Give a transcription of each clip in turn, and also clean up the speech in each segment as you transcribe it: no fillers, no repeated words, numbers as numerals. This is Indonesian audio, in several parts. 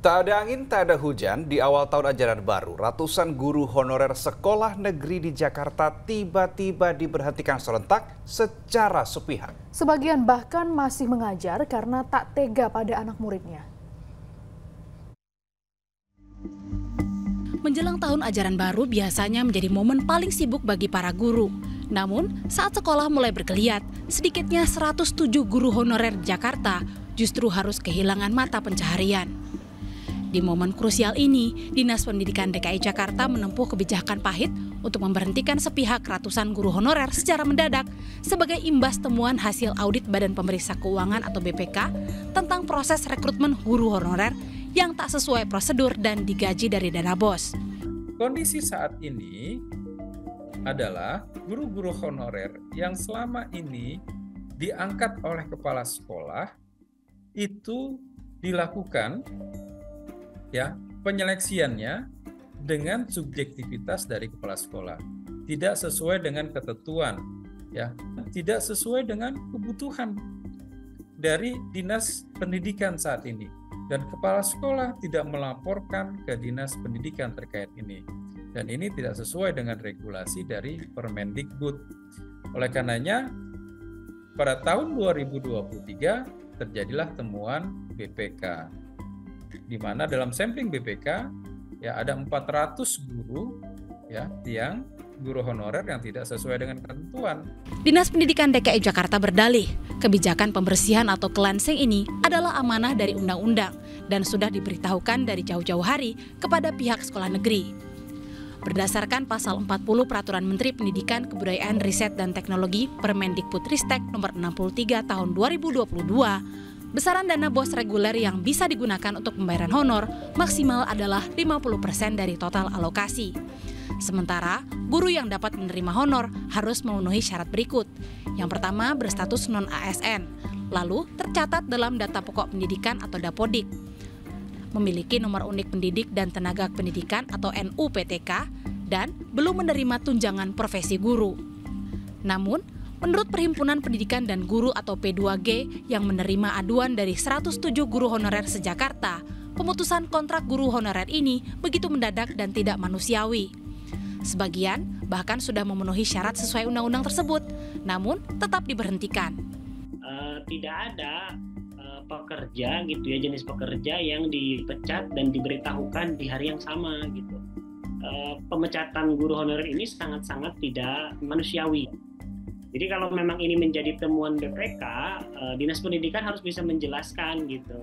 Tak ada angin, tak ada hujan, di awal tahun ajaran baru, ratusan guru honorer sekolah negeri di Jakarta tiba-tiba diberhentikan serentak secara sepihak. Sebagian bahkan masih mengajar karena tak tega pada anak muridnya. Menjelang tahun ajaran baru biasanya menjadi momen paling sibuk bagi para guru. Namun, saat sekolah mulai bergeliat, sedikitnya 107 guru honorer di Jakarta justru harus kehilangan mata pencaharian. Di momen krusial ini, Dinas Pendidikan DKI Jakarta menempuh kebijakan pahit untuk memberhentikan sepihak ratusan guru honorer secara mendadak sebagai imbas temuan hasil audit Badan Pemeriksa Keuangan atau BPK tentang proses rekrutmen guru honorer yang tak sesuai prosedur dan digaji dari dana BOS. Kondisi saat ini adalah guru-guru honorer yang selama ini diangkat oleh kepala sekolah itu dilakukan ya, penyeleksiannya dengan subjektivitas dari kepala sekolah, tidak sesuai dengan ketentuan, ya, tidak sesuai dengan kebutuhan dari Dinas Pendidikan saat ini, dan kepala sekolah tidak melaporkan ke Dinas Pendidikan terkait ini, dan ini tidak sesuai dengan regulasi dari Permendikbud. Oleh karenanya, pada tahun 2023 terjadilah temuan BPK. Di mana dalam sampling BPK ya ada 400 guru ya yang guru honorer yang tidak sesuai dengan ketentuan. Dinas Pendidikan DKI Jakarta berdalih, kebijakan pembersihan atau cleansing ini adalah amanah dari undang-undang dan sudah diberitahukan dari jauh-jauh hari kepada pihak sekolah negeri. Berdasarkan pasal 40 Peraturan Menteri Pendidikan, Kebudayaan, Riset dan Teknologi Permendikbudristek Nomor 63 Tahun 2022, besaran dana BOS reguler yang bisa digunakan untuk pembayaran honor maksimal adalah 50% dari total alokasi. Sementara, guru yang dapat menerima honor harus memenuhi syarat berikut. Yang pertama, berstatus non-ASN, lalu tercatat dalam data pokok pendidikan atau DAPODIK, memiliki nomor unik pendidik dan tenaga pendidikan atau NUPTK, dan belum menerima tunjangan profesi guru. Namun, menurut Perhimpunan Pendidikan dan Guru atau P2G yang menerima aduan dari 107 guru honorer se-Jakarta, pemutusan kontrak guru honorer ini begitu mendadak dan tidak manusiawi. Sebagian bahkan sudah memenuhi syarat sesuai undang-undang tersebut, namun tetap diberhentikan. Tidak ada pekerja gitu ya, jenis pekerja yang dipecat dan diberitahukan di hari yang sama gitu. Pemecatan guru honorer ini sangat-sangat tidak manusiawi. Jadi kalau memang ini menjadi temuan BPK, Dinas Pendidikan harus bisa menjelaskan gitu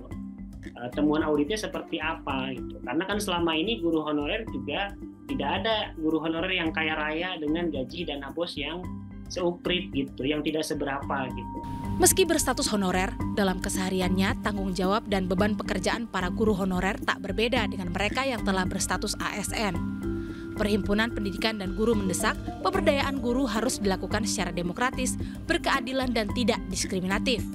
temuan auditnya seperti apa gitu. Karena kan selama ini guru honorer juga tidak ada guru honorer yang kaya raya dengan gaji dan BOS yang seuprit gitu, yang tidak seberapa gitu. Meski berstatus honorer, dalam kesehariannya tanggung jawab dan beban pekerjaan para guru honorer tak berbeda dengan mereka yang telah berstatus ASN. Perhimpunan Pendidikan dan Guru mendesak pemberdayaan guru harus dilakukan secara demokratis, berkeadilan dan tidak diskriminatif.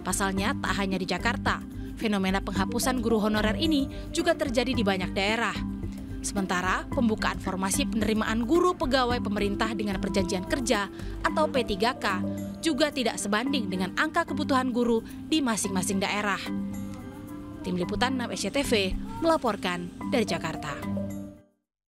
Pasalnya tak hanya di Jakarta, fenomena penghapusan guru honorer ini juga terjadi di banyak daerah. Sementara pembukaan formasi penerimaan guru pegawai pemerintah dengan perjanjian kerja atau P3K juga tidak sebanding dengan angka kebutuhan guru di masing-masing daerah. Tim Liputan 6 SCTV melaporkan dari Jakarta.